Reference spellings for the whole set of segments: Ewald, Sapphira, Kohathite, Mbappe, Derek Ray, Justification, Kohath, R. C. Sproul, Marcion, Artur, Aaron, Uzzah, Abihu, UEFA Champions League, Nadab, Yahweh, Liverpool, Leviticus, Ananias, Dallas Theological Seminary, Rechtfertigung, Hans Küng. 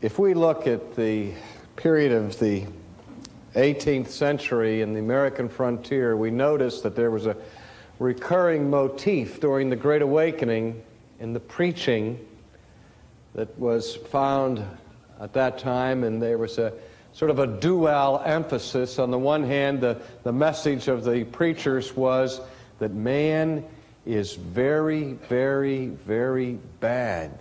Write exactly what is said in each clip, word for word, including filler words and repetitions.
If we look at the period of the eighteenth century in the American frontier, we notice that there was a recurring motif during the Great Awakening in the preaching that was found at that time, and there was a sort of a dual emphasis. On the one hand, the, the message of the preachers was that man is very, very, very bad,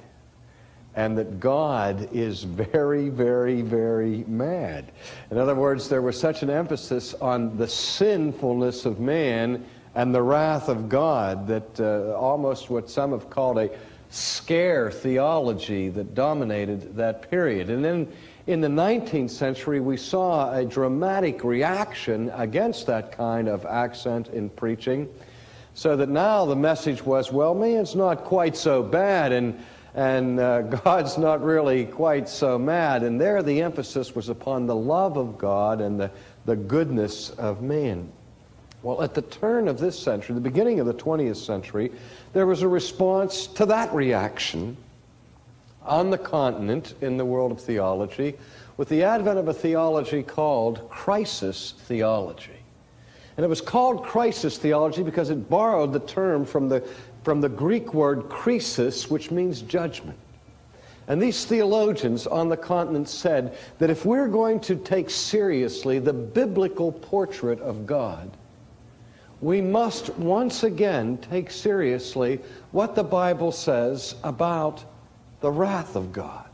and that God is very, very, very mad. In other words, there was such an emphasis on the sinfulness of man and the wrath of God that uh, almost what some have called a scare theology that dominated that period. And then in the nineteenth century, we saw a dramatic reaction against that kind of accent in preaching, so that now the message was, well, man's not quite so bad, and And uh, God's not really quite so mad. And there the emphasis was upon the love of God and the, the goodness of man. Well, at the turn of this century, the beginning of the twentieth century, there was a response to that reaction on the continent in the world of theology with the advent of a theology called crisis theology. And it was called crisis theology because it borrowed the term from the from the Greek word krisis, which means judgment. And these theologians on the continent said that if we're going to take seriously the biblical portrait of God, we must once again take seriously what the Bible says about the wrath of God.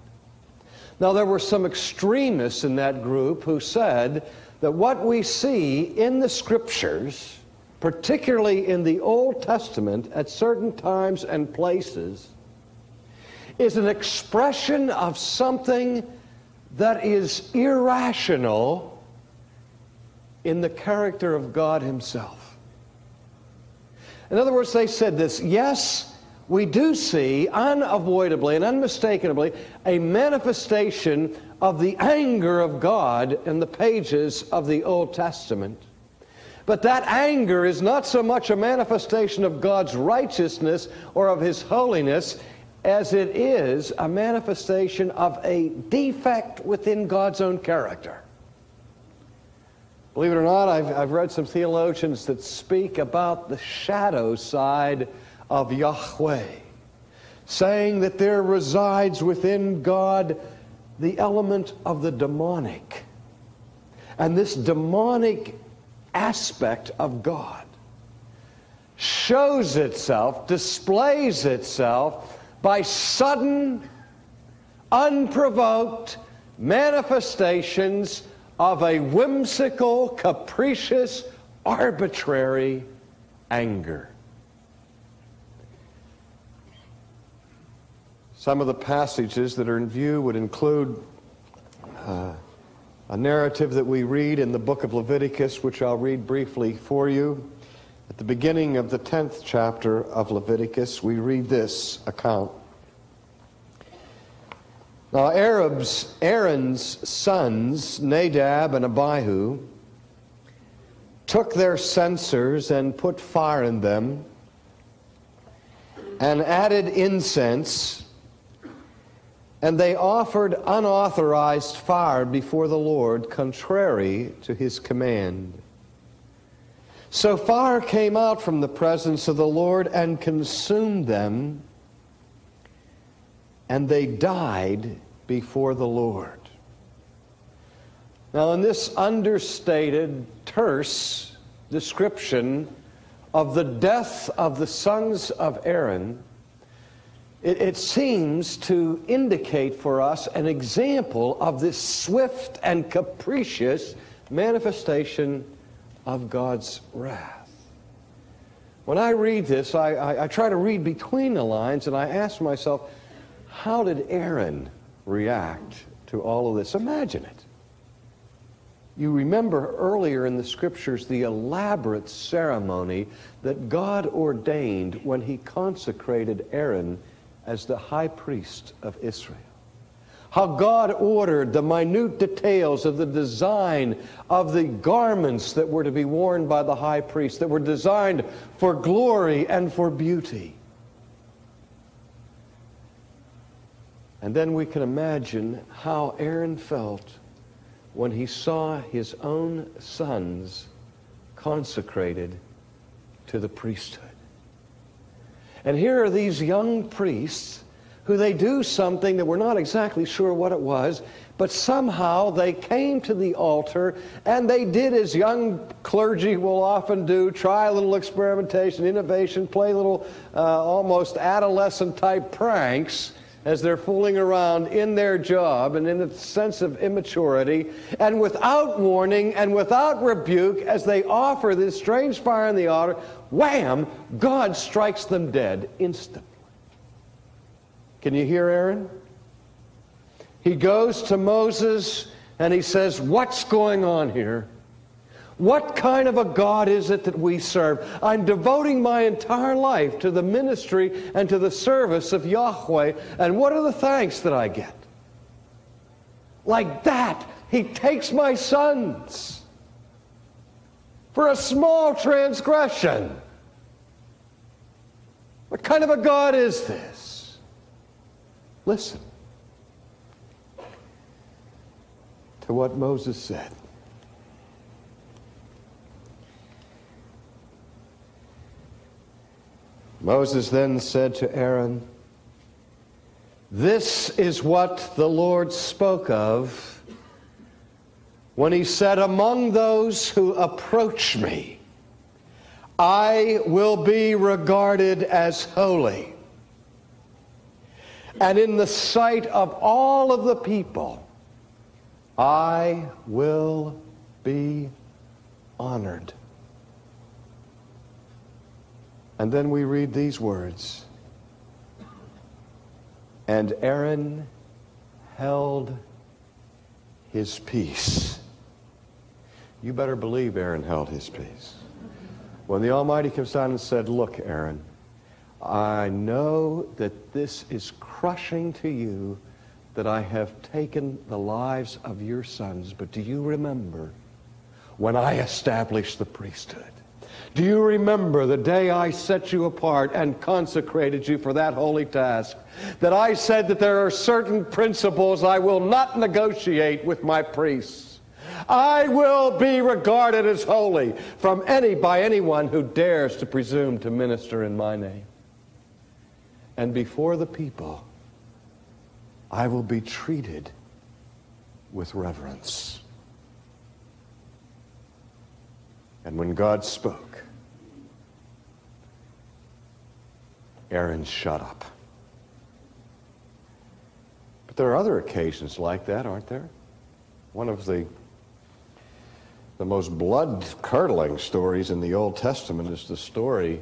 Now, there were some extremists in that group who said that what we see in the Scriptures, particularly in the Old Testament at certain times and places, is an expression of something that is irrational in the character of God Himself. In other words, they said this: yes, we do see unavoidably and unmistakably a manifestation of the anger of God in the pages of the Old Testament. But that anger is not so much a manifestation of God's righteousness or of His holiness as it is a manifestation of a defect within God's own character. Believe it or not, I've, I've read some theologians that speak about the shadow side of Yahweh, saying that there resides within God the element of the demonic. And this demonic aspect of God shows itself, displays itself by sudden, unprovoked manifestations of a whimsical, capricious, arbitrary anger. Some of the passages that are in view would include uh, a narrative that we read in the book of Leviticus, which I'll read briefly for you. At the beginning of the tenth chapter of Leviticus, we read this account. Now Arabs, Aaron's sons, Nadab and Abihu, took their censers and put fire in them, and added incense, and they offered unauthorized fire before the Lord, contrary to His command. So fire came out from the presence of the Lord and consumed them, and they died before the Lord. Now, in this understated, terse description of the death of the sons of Aaron, it seems to indicate for us an example of this swift and capricious manifestation of God's wrath. When I read this, I, I, I try to read between the lines, and I ask myself, how did Aaron react to all of this? Imagine it. You remember earlier in the Scriptures the elaborate ceremony that God ordained when He consecrated Aaron as the high priest of Israel. how God ordered the minute details of the design of the garments that were to be worn by the high priest, that were designed for glory and for beauty. And then we can imagine how Aaron felt when he saw his own sons consecrated to the priesthood. And here are these young priests who they do something that we're not exactly sure what it was, but somehow they came to the altar and they did as young clergy will often do, try a little experimentation, innovation, play little uh, almost adolescent type pranks as they're fooling around in their job and in a sense of immaturity, and without warning and without rebuke, as they offer this strange fire in the altar, wham, God strikes them dead instantly. Can you hear Aaron? He goes to Moses and he says, what's going on here? What kind of a God is it that we serve? I'm devoting my entire life to the ministry and to the service of Yahweh, and what are the thanks that I get? Like that, he takes my sons for a small transgression. What kind of a God is this? Listen to what Moses said. Moses then said to Aaron, this is what the Lord spoke of when he said, among those who approach me, I will be regarded as holy. And in the sight of all of the people, I will be honored. And then we read these words, and Aaron held his peace. You better believe Aaron held his peace. When the Almighty comes down and said, look, Aaron, I know that this is crushing to you, that I have taken the lives of your sons, but do you remember when I established the priesthood? Do you remember the day I set you apart and consecrated you for that holy task? That I said that there are certain principles I will not negotiate with my priests. I will be regarded as holy from any by anyone who dares to presume to minister in my name. And before the people, I will be treated with reverence. And when God spoke, Aaron shut up. But there are other occasions like that, aren't there? One of the, the most blood-curdling stories in the Old Testament is the story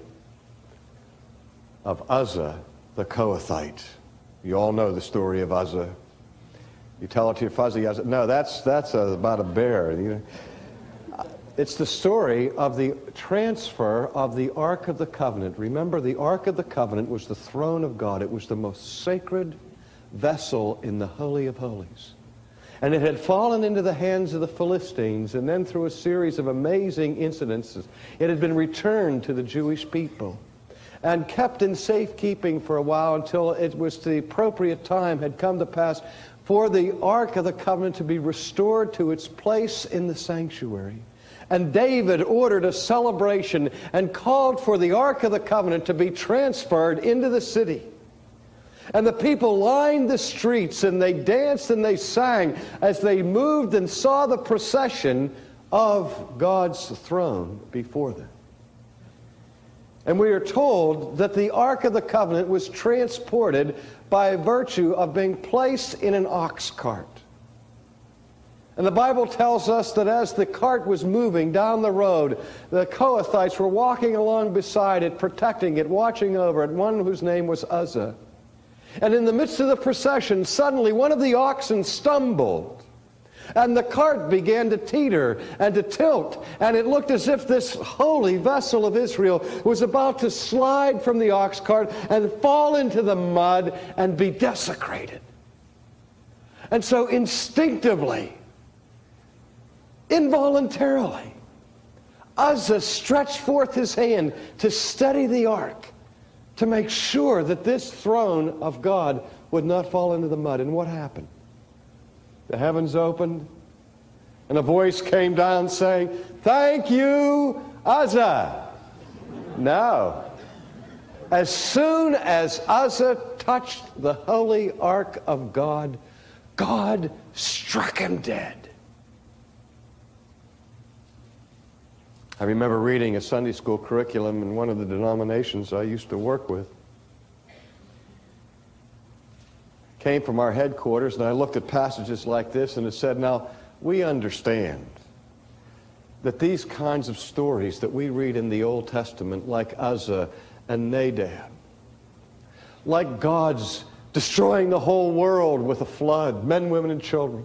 of Uzzah the Kohathite. You all know the story of Uzzah. You tell it to your fuzzy Uzzah. No, that's, that's about a bear. You, It's the story of the transfer of the Ark of the Covenant. Remember, the Ark of the Covenant was the throne of God. It was the most sacred vessel in the Holy of Holies. And it had fallen into the hands of the Philistines, and then through a series of amazing incidences, it had been returned to the Jewish people and kept in safekeeping for a while until it was the appropriate time had come to pass for the Ark of the Covenant to be restored to its place in the sanctuary. And David ordered a celebration and called for the Ark of the Covenant to be transferred into the city. And the people lined the streets, and they danced and they sang as they moved and saw the procession of God's throne before them. And we are told that the Ark of the Covenant was transported by virtue of being placed in an ox cart. And the Bible tells us that as the cart was moving down the road, the Kohathites were walking along beside it, protecting it, watching over it, one whose name was Uzzah. And in the midst of the procession, suddenly one of the oxen stumbled, and the cart began to teeter and to tilt, and it looked as if this holy vessel of Israel was about to slide from the ox cart and fall into the mud and be desecrated. And so instinctively, involuntarily, Uzzah stretched forth his hand to steady the ark, to make sure that this throne of God would not fall into the mud. And what happened? The heavens opened, and a voice came down saying, "Thank you, Uzzah." No. As soon as Uzzah touched the holy ark of God, God struck him dead. I remember reading a Sunday school curriculum in one of the denominations I used to work with. Came from our headquarters, and I looked at passages like this, and it said, now, we understand that these kinds of stories that we read in the Old Testament, like Uzzah and Nadab, like God's destroying the whole world with a flood, men, women, and children,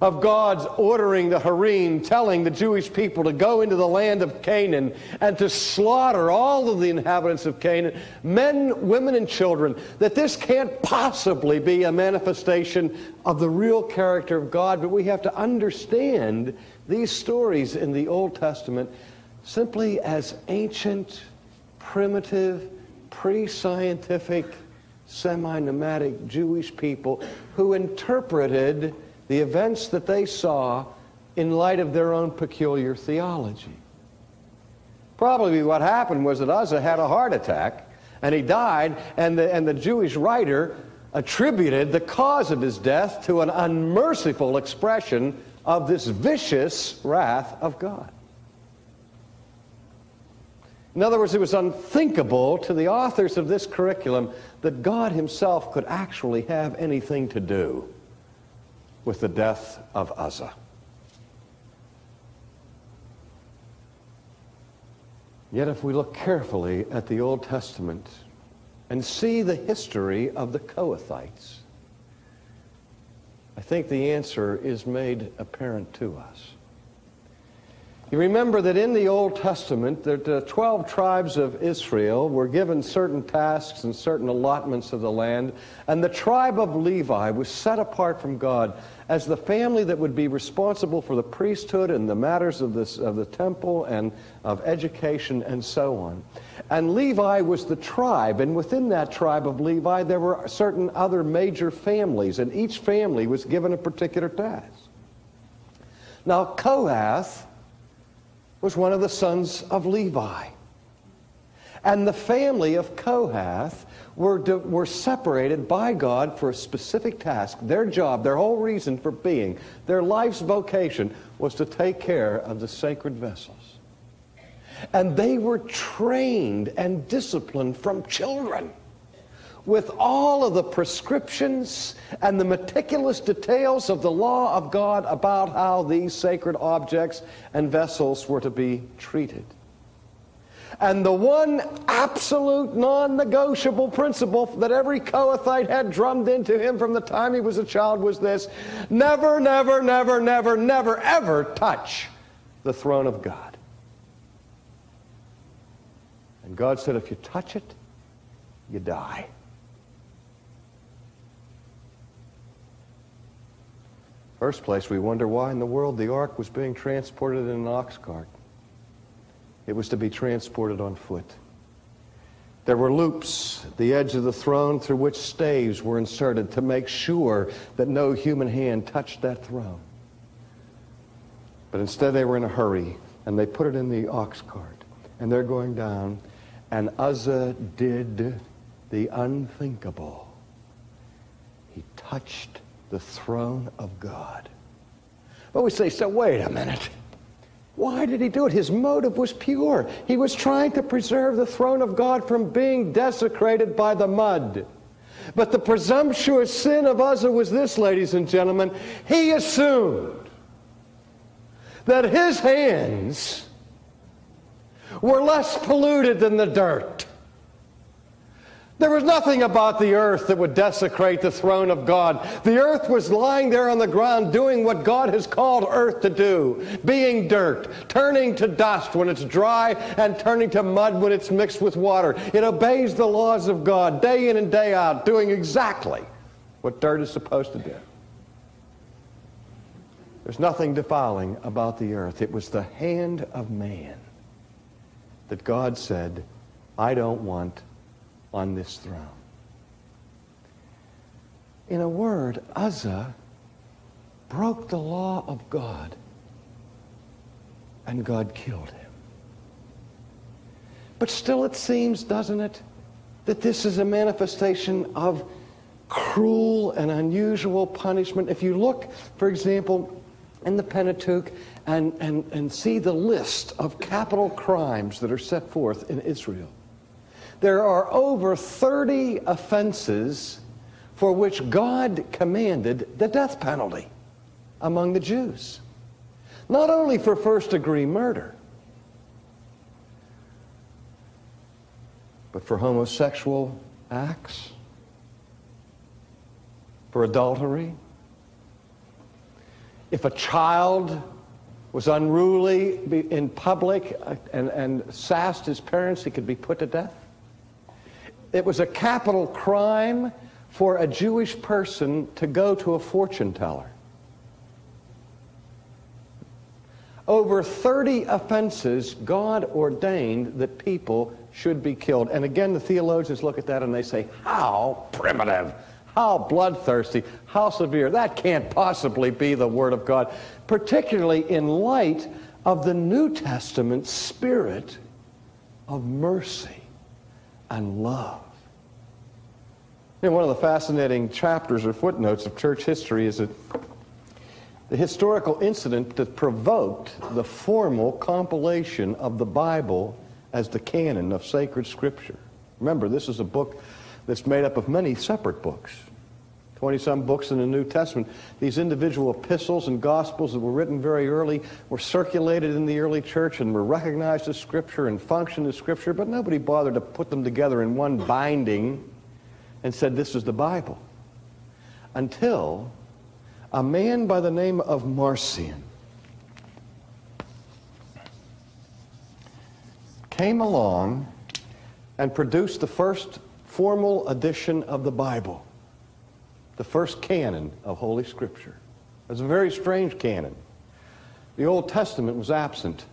of God's ordering the Urim, telling the Jewish people to go into the land of Canaan and to slaughter all of the inhabitants of Canaan, men, women, and children, that this can't possibly be a manifestation of the real character of God. But we have to understand these stories in the Old Testament simply as ancient, primitive, pre-scientific, semi-nomadic Jewish people who interpreted the events that they saw in light of their own peculiar theology. Probably what happened was that Uzzah had a heart attack, and he died, and the, and the Jewish writer attributed the cause of his death to an unmerciful expression of this vicious wrath of God. In other words, it was unthinkable to the authors of this curriculum that God himself could actually have anything to do with the death of Uzzah. Yet if we look carefully at the Old Testament and see the history of the Kohathites, I think the answer is made apparent to us. You remember that in the Old Testament, the twelve tribes of Israel were given certain tasks and certain allotments of the land, and the tribe of Levi was set apart from God as the family that would be responsible for the priesthood and the matters of, this, of the temple and of education and so on. And Levi was the tribe, and within that tribe of Levi there were certain other major families, and each family was given a particular task. Now Kohath was one of the sons of Levi. And the family of Kohath were, were separated by God for a specific task. Their job, their whole reason for being, their life's vocation was to take care of the sacred vessels. And they were trained and disciplined from children with all of the prescriptions and the meticulous details of the law of God about how these sacred objects and vessels were to be treated. And the one absolute non-negotiable principle that every Kohathite had drummed into him from the time he was a child was this: never, never, never, never, never, ever touch the throne of God. And God said, if you touch it, you die. First place, we wonder why in the world the ark was being transported in an ox cart. It was to be transported on foot. There were loops at the edge of the throne through which staves were inserted to make sure that no human hand touched that throne. But instead they were in a hurry, and they put it in the ox cart, and they're going down, and Uzzah did the unthinkable. He touched the throne of God. But we say, so wait a minute. Why did he do it? His motive was pure. He was trying to preserve the throne of God from being desecrated by the mud. But the presumptuous sin of Uzzah was this, ladies and gentlemen. He assumed that his hands were less polluted than the dirt. There was nothing about the earth that would desecrate the throne of God. The earth was lying there on the ground doing what God has called earth to do, being dirt, turning to dust when it's dry and turning to mud when it's mixed with water. It obeys the laws of God day in and day out, doing exactly what dirt is supposed to do. There's nothing defiling about the earth. It was the hand of man that God said, I don't want on this throne. In a word, Uzzah broke the law of God, and God killed him. But still it seems, doesn't it, that this is a manifestation of cruel and unusual punishment. If you look, for example, in the Pentateuch and, and, and see the list of capital crimes that are set forth in Israel, there are over thirty offenses for which God commanded the death penalty among the Jews. Not only for first-degree murder, but for homosexual acts, for adultery. If a child was unruly in public and, and sassed his parents, he could be put to death. It was a capital crime for a Jewish person to go to a fortune teller. Over thirty offenses God ordained that people should be killed. And again, the theologians look at that and they say, how primitive, how bloodthirsty, how severe. That can't possibly be the Word of God, particularly in light of the New Testament spirit of mercy and love. You know, one of the fascinating chapters or footnotes of church history is that the historical incident that provoked the formal compilation of the Bible as the canon of sacred scripture. Remember, this is a book that's made up of many separate books, twenty-some books in the New Testament. These individual epistles and gospels that were written very early were circulated in the early church and were recognized as scripture and functioned as scripture, but nobody bothered to put them together in one binding and said, this is the Bible. Until a man by the name of Marcion came along and produced the first formal edition of the Bible, the first canon of Holy Scripture. It was a very strange canon. The Old Testament was absent,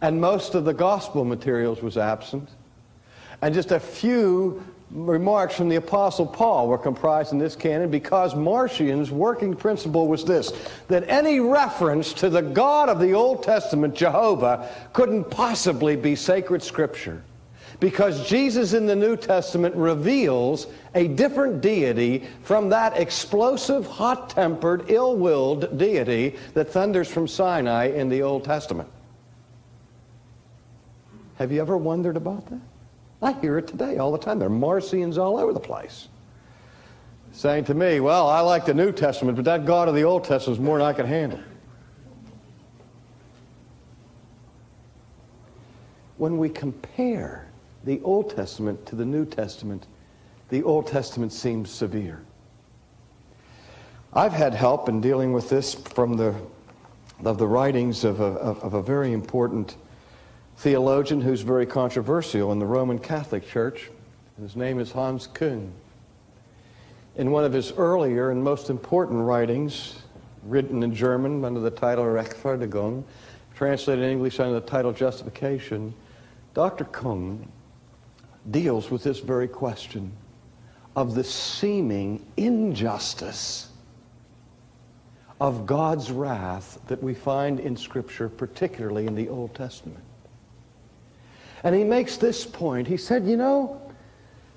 and most of the gospel materials was absent, and just a few remarks from the Apostle Paul were comprised in this canon, because Marcion's working principle was this, that any reference to the God of the Old Testament, Jehovah, couldn't possibly be sacred scripture, because Jesus in the New Testament reveals a different deity from that explosive, hot-tempered, ill-willed deity that thunders from Sinai in the Old Testament. Have you ever wondered about that? I hear it today all the time. There are Marcions all over the place saying to me, well, I like the New Testament, but that God of the Old Testament is more than I can handle. When we compare the Old Testament to the New Testament, the Old Testament seems severe. I've had help in dealing with this from the, of the writings of a, of a very important theologian who's very controversial in the Roman Catholic Church. His name is Hans Küng. In one of his earlier and most important writings, written in German under the title Rechtfertigung, translated in English under the title Justification, Doctor Küng deals with this very question of the seeming injustice of God's wrath that we find in Scripture, particularly in the Old Testament. And he makes this point. He said, you know,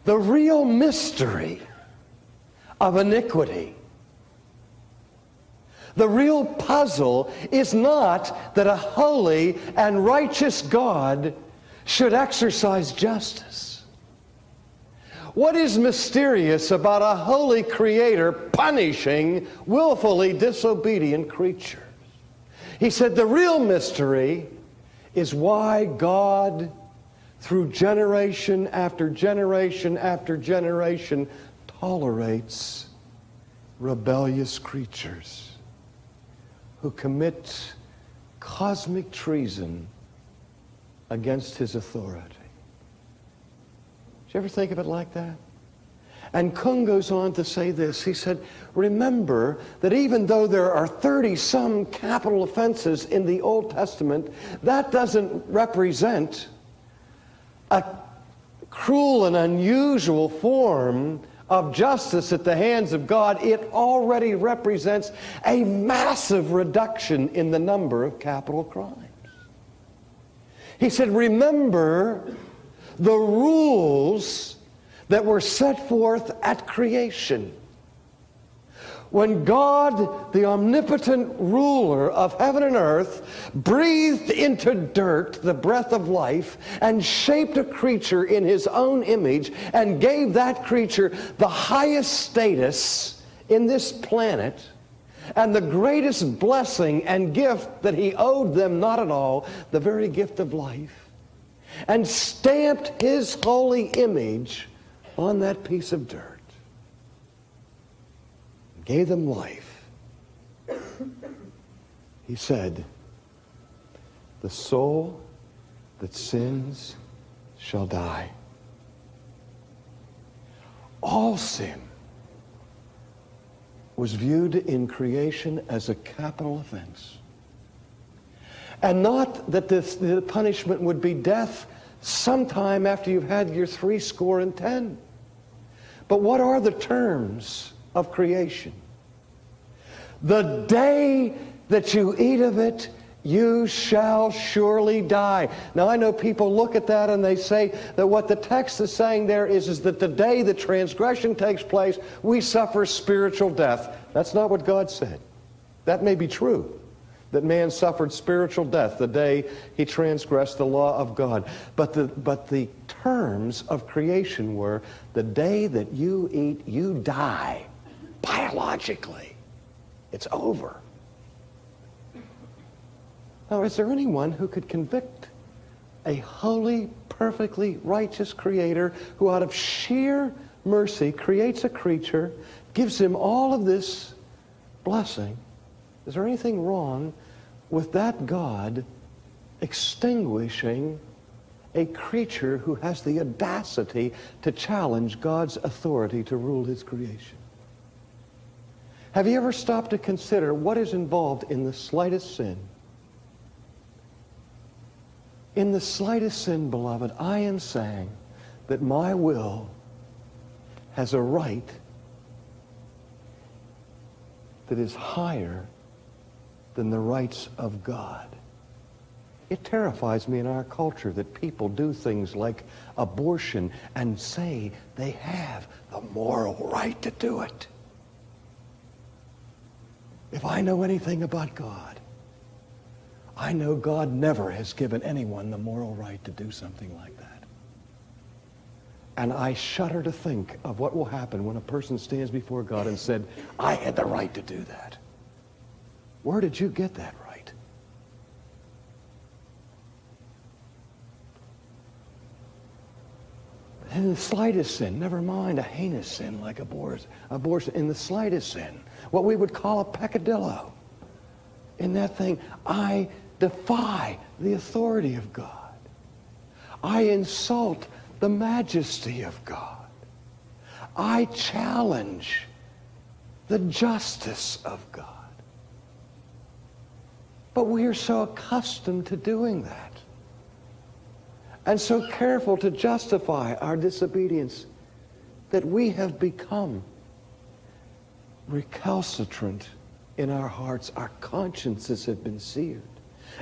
the real mystery of iniquity, the real puzzle, is not that a holy and righteous God should exercise justice. What is mysterious about a holy creator punishing willfully disobedient creatures? He said, the real mystery is why God, through generation after generation after generation, tolerates rebellious creatures who commit cosmic treason against his authority. Did you ever think of it like that? And Küng goes on to say this. He said, remember that even though there are thirty some capital offenses in the Old Testament, that doesn't represent a cruel and unusual form of justice at the hands of God. It already represents a massive reduction in the number of capital crimes. He said, remember the rules that were set forth at creation. When God, the omnipotent ruler of heaven and earth, breathed into dirt the breath of life and shaped a creature in his own image and gave that creature the highest status in this planet and the greatest blessing and gift that he owed them not at all, the very gift of life, and stamped his holy image on that piece of dirt, gave them life. He said, the soul that sins shall die. All sin was viewed in creation as a capital offense. And not that this, the punishment would be death sometime after you've had your three score and ten. But what are the terms of creation? The day that you eat of it, you shall surely die. Now, I know people look at that and they say that what the text is saying there is, is that the day the transgression takes place, we suffer spiritual death. That's not what God said. That may be true, that man suffered spiritual death the day he transgressed the law of God. But the, but the terms of creation were, the day that you eat, you die. Biologically, it's over. Now, is there anyone who could convict a holy, perfectly righteous creator who out of sheer mercy creates a creature, gives him all of this blessing? Is there anything wrong with that God extinguishing a creature who has the audacity to challenge God's authority to rule his creation? Have you ever stopped to consider what is involved in the slightest sin? In the slightest sin, beloved, I am saying that my will has a right that is higher than the rights of God. It terrifies me in our culture that people do things like abortion and say they have the moral right to do it. If I know anything about God, I know God never has given anyone the moral right to do something like that. And I shudder to think of what will happen when a person stands before God and said, I had the right to do that. Where did you get that right? In the slightest sin, never mind a heinous sin like abortion, in the slightest sin, what we would call a peccadillo, in that thing, I defy the authority of God. I insult the majesty of God. I challenge the justice of God. But we are so accustomed to doing that and so careful to justify our disobedience that we have become recalcitrant in our hearts. Our consciences have been seared,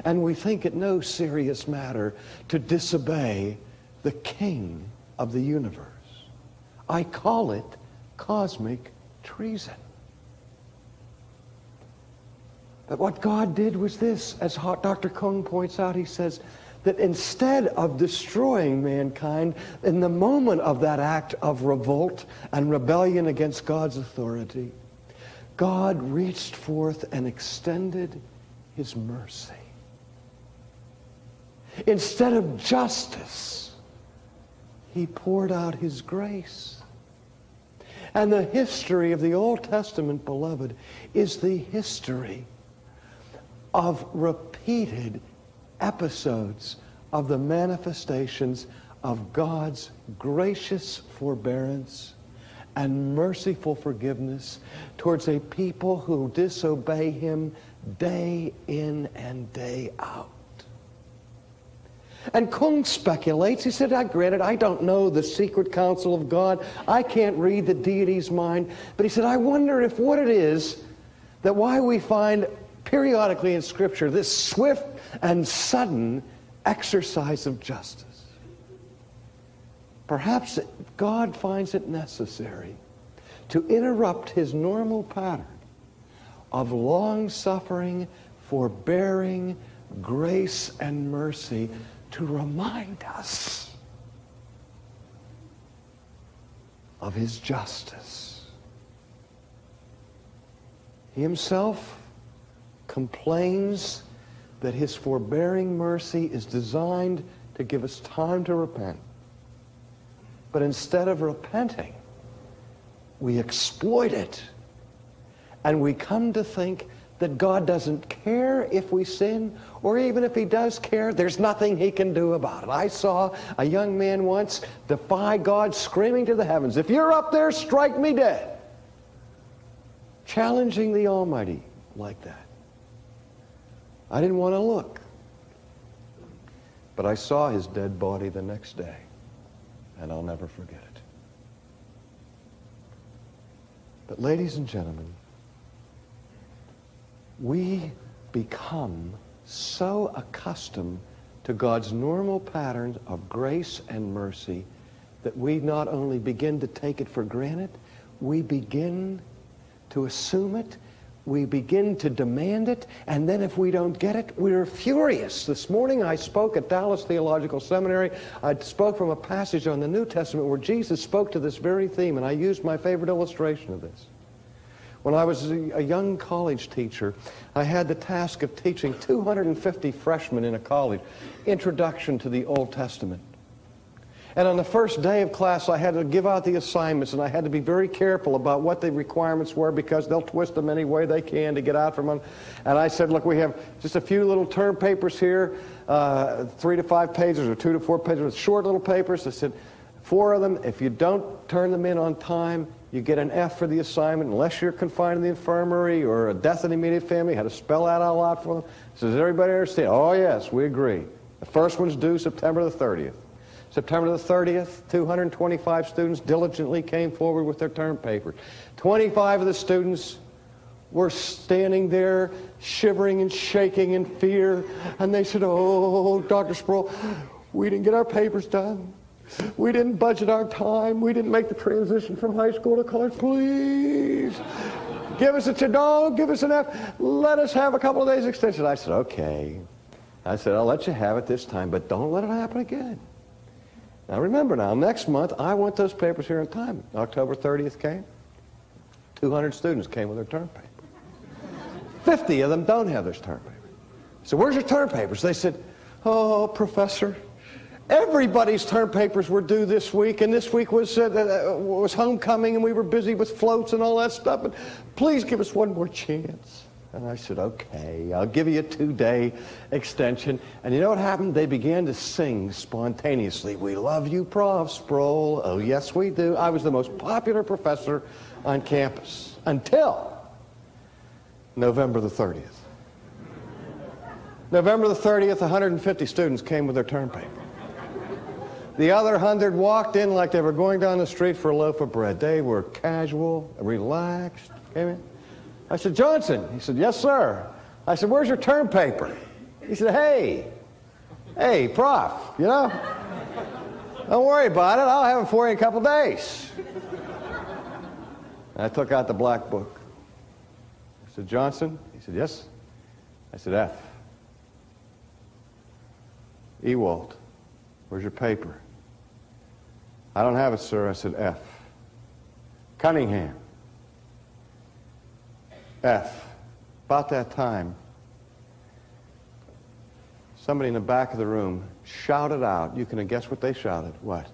and we think it no serious matter to disobey the King of the universe. I call it cosmic treason. But what God did was this, as Doctor Küng points out, he says that instead of destroying mankind in the moment of that act of revolt and rebellion against God's authority, God reached forth and extended his mercy. Instead of justice, he poured out his grace. And the history of the Old Testament, beloved, is the history of repeated episodes of the manifestations of God's gracious forbearance and merciful forgiveness towards a people who disobey him day in and day out. And Küng speculates. He said, I granted, I don't know the secret counsel of God. I can't read the deity's mind. But he said, I wonder if what it is that why we find periodically in Scripture this swift and sudden exercise of justice. Perhaps God finds it necessary to interrupt his normal pattern of long-suffering, forbearing, grace and mercy to remind us of his justice. He himself complains that his forbearing mercy is designed to give us time to repent. But instead of repenting, we exploit it. And we come to think that God doesn't care if we sin, or even if he does care, there's nothing he can do about it. I saw a young man once defy God, screaming to the heavens, if you're up there, strike me dead. Challenging the Almighty like that. I didn't want to look. But I saw his dead body the next day, and I'll never forget it. But ladies and gentlemen, we become so accustomed to God's normal pattern of grace and mercy that we not only begin to take it for granted, we begin to assume it, we begin to demand it, and then if we don't get it, we're furious. This morning I spoke at Dallas Theological Seminary. I spoke from a passage on the New Testament where Jesus spoke to this very theme, and I used my favorite illustration of this. When I was a young college teacher, I had the task of teaching two hundred fifty freshmen in a college, Introduction to the Old Testament. And on the first day of class, I had to give out the assignments, and I had to be very careful about what the requirements were because they'll twist them any way they can to get out from them. And I said, look, we have just a few little term papers here, uh, three to five pages or two to four pages, short little papers. I said, four of them, if you don't turn them in on time, you get an F for the assignment unless you're confined in the infirmary or a death in the immediate family. Had to spell that out a lot for them. So does everybody understand? Oh, yes, we agree. The first one's due September the thirtieth. September the thirtieth, two hundred twenty-five students diligently came forward with their term papers. twenty-five of the students were standing there shivering and shaking in fear, and they said, oh, Doctor Sproul, we didn't get our papers done. We didn't budget our time. We didn't make the transition from high school to college. Please, give us a chadong, give us an F. Let us have a couple of days extension. I said, okay. I said, I'll let you have it this time, but don't let it happen again. Now remember now, next month, I want those papers here in time. October thirtieth came. two hundred students came with their term paper. fifty of them don't have their term paper. So where's your term papers? They said, oh, Professor, everybody's term papers were due this week, and this week was, uh, was homecoming, and we were busy with floats and all that stuff, but please give us one more chance. And I said, okay, I'll give you a two-day extension. And you know what happened? They began to sing spontaneously, we love you, Professor Sproul. Oh, yes, we do. I was the most popular professor on campus until November the thirtieth. November the thirtieth, one hundred fifty students came with their term paper. The other hundred walked in like they were going down the street for a loaf of bread. They were casual, relaxed. Came in. I said, Johnson. He said, yes, sir. I said, where's your term paper? He said, hey, hey, Prof, you know, don't worry about it. I'll have it for you in a couple days. And I took out the black book. I said, Johnson. He said, yes. I said, F. Ewald, where's your paper? I don't have it, sir. I said, F. Cunningham. F. About that time, somebody in the back of the room shouted out. You can guess what they shouted. What?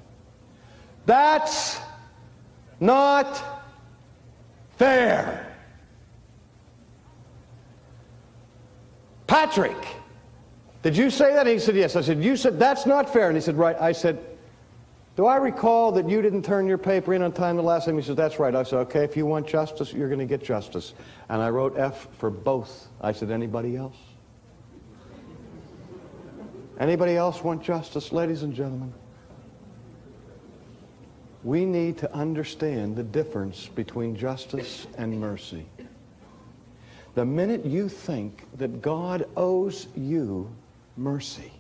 That's not fair. Patrick, did you say that? He said, yes. I said, you said that's not fair. And he said, right. I said, Do I recall that you didn't turn your paper in on time the last time? He says, that's right. I said, okay, if you want justice, you're going to get justice. And I wrote F for both. I said, anybody else? Anybody else want justice? Ladies and gentlemen, we need to understand the difference between justice and mercy. The minute you think that God owes you mercy,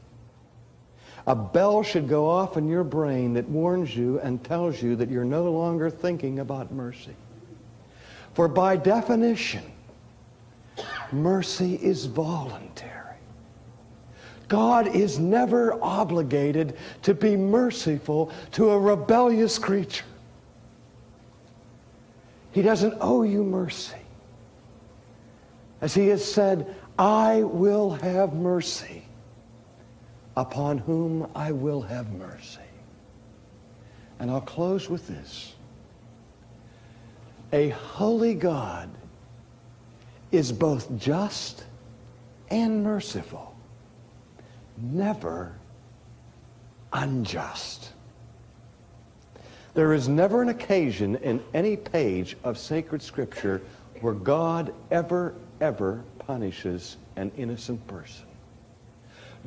a bell should go off in your brain that warns you and tells you that you're no longer thinking about mercy. For by definition, mercy is voluntary. God is never obligated to be merciful to a rebellious creature. He doesn't owe you mercy. As he has said, I will have mercy upon whom I will have mercy. And I'll close with this. A holy God is both just and merciful, never unjust. There is never an occasion in any page of sacred scripture where God ever, ever punishes an innocent person.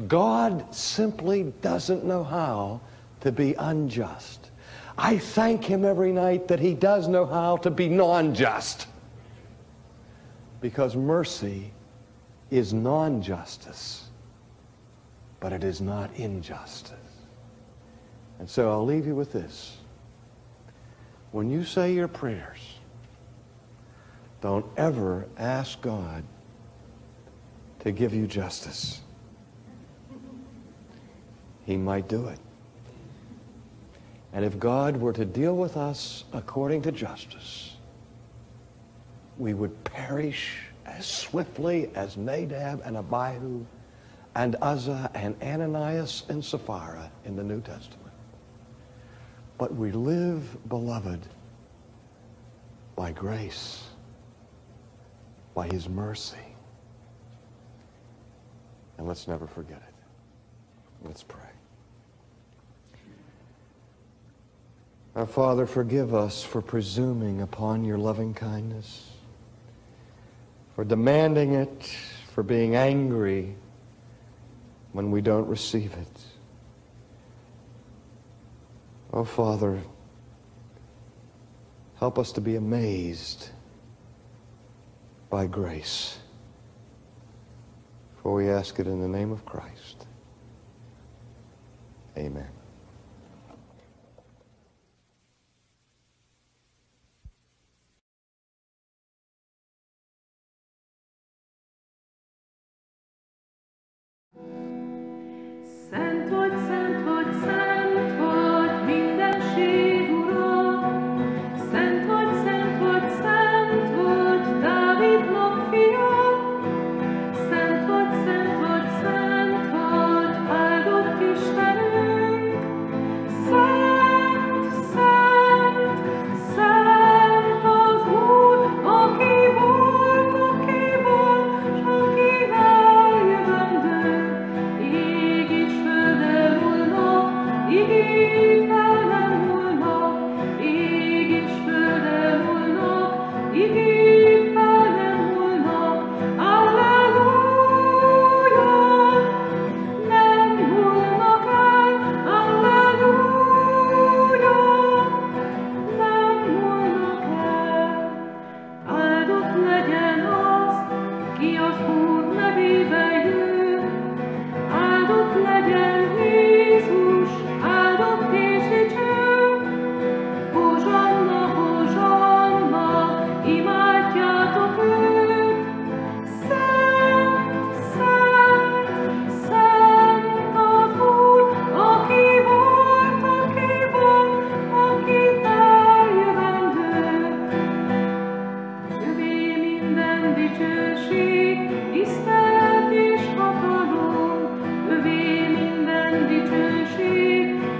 God simply doesn't know how to be unjust. I thank him every night that he does know how to be non-just, because mercy is non-justice, but it is not injustice. And so I'll leave you with this. When you say your prayers, don't ever ask God to give you justice. He might do it. And if God were to deal with us according to justice, we would perish as swiftly as Nadab and Abihu and Uzzah and Ananias and Sapphira in the New Testament. But we live, beloved, by grace, by his mercy. And let's never forget it. Let's pray. Our Father, forgive us for presuming upon your loving kindness, for demanding it, for being angry when we don't receive it. Oh, Father, help us to be amazed by grace, for we ask it in the name of Christ. Amen.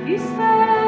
He said